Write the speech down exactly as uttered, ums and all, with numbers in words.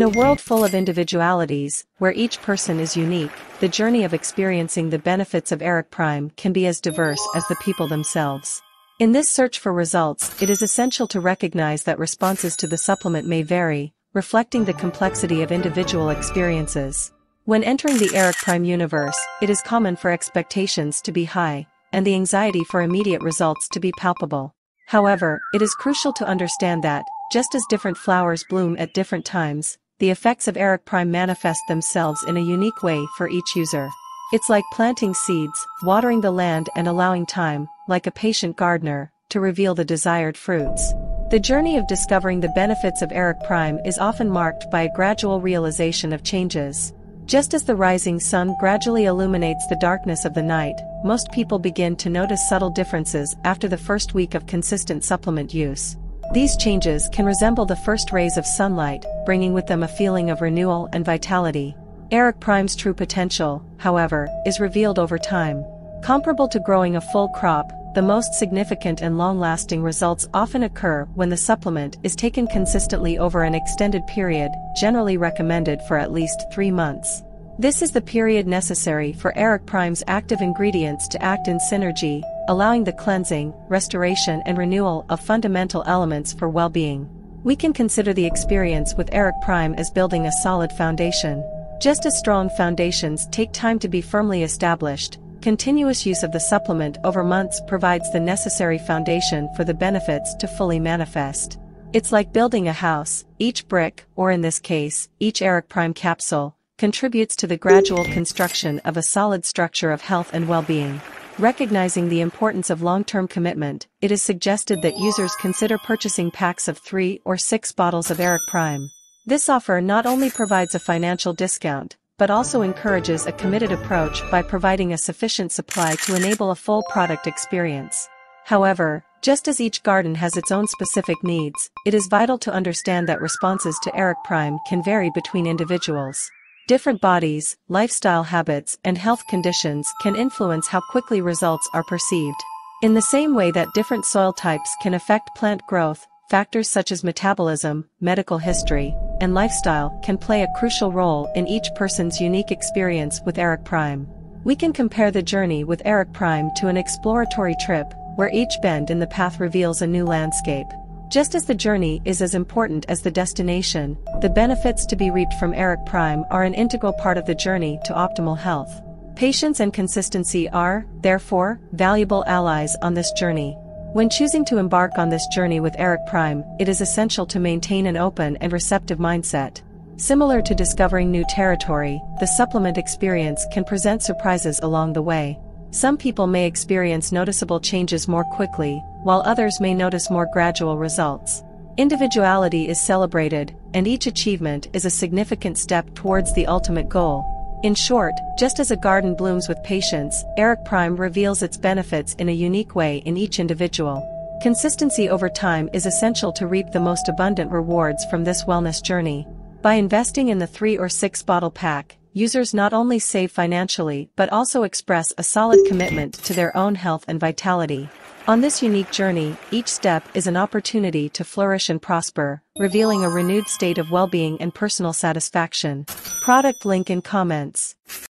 In a world full of individualities, where each person is unique, the journey of experiencing the benefits of ErecPrime can be as diverse as the people themselves. In this search for results, it is essential to recognize that responses to the supplement may vary, reflecting the complexity of individual experiences. When entering the ErecPrime universe, it is common for expectations to be high, and the anxiety for immediate results to be palpable. However, it is crucial to understand that, just as different flowers bloom at different times, the effects of ErecPrime manifest themselves in a unique way for each user. It's like planting seeds, watering the land and allowing time, like a patient gardener, to reveal the desired fruits. The journey of discovering the benefits of ErecPrime is often marked by a gradual realization of changes. Just as the rising sun gradually illuminates the darkness of the night, most people begin to notice subtle differences after the first week of consistent supplement use. These changes can resemble the first rays of sunlight, bringing with them a feeling of renewal and vitality. ErecPrime's true potential, however, is revealed over time. Comparable to growing a full crop, the most significant and long-lasting results often occur when the supplement is taken consistently over an extended period, generally recommended for at least three months. This is the period necessary for ErecPrime's active ingredients to act in synergy, allowing the cleansing, restoration and renewal of fundamental elements for well-being. We can consider the experience with ErecPrime as building a solid foundation. Just as strong foundations take time to be firmly established, continuous use of the supplement over months provides the necessary foundation for the benefits to fully manifest. It's like building a house. Each brick, or in this case, each ErecPrime capsule, contributes to the gradual construction of a solid structure of health and well-being. Recognizing the importance of long-term commitment, it is suggested that users consider purchasing packs of three or six bottles of ErecPrime. This offer not only provides a financial discount, but also encourages a committed approach by providing a sufficient supply to enable a full product experience. However, just as each garden has its own specific needs, it is vital to understand that responses to ErecPrime can vary between individuals. Different bodies, lifestyle habits, and health conditions can influence how quickly results are perceived. In the same way that different soil types can affect plant growth, factors such as metabolism, medical history, and lifestyle can play a crucial role in each person's unique experience with ErecPrime. We can compare the journey with ErecPrime to an exploratory trip, where each bend in the path reveals a new landscape. Just as the journey is as important as the destination, the benefits to be reaped from ErecPrime are an integral part of the journey to optimal health. Patience and consistency are, therefore, valuable allies on this journey. When choosing to embark on this journey with ErecPrime, it is essential to maintain an open and receptive mindset. Similar to discovering new territory, the supplement experience can present surprises along the way. Some people may experience noticeable changes more quickly, while others may notice more gradual results. Individuality is celebrated, and each achievement is a significant step towards the ultimate goal. In short, just as a garden blooms with patience, ErecPrime reveals its benefits in a unique way in each individual. Consistency over time is essential to reap the most abundant rewards from this wellness journey. By investing in the three or six bottle pack, users not only save financially but also express a solid commitment to their own health and vitality. On this unique journey, each step is an opportunity to flourish and prosper, revealing a renewed state of well-being and personal satisfaction. Product link in comments.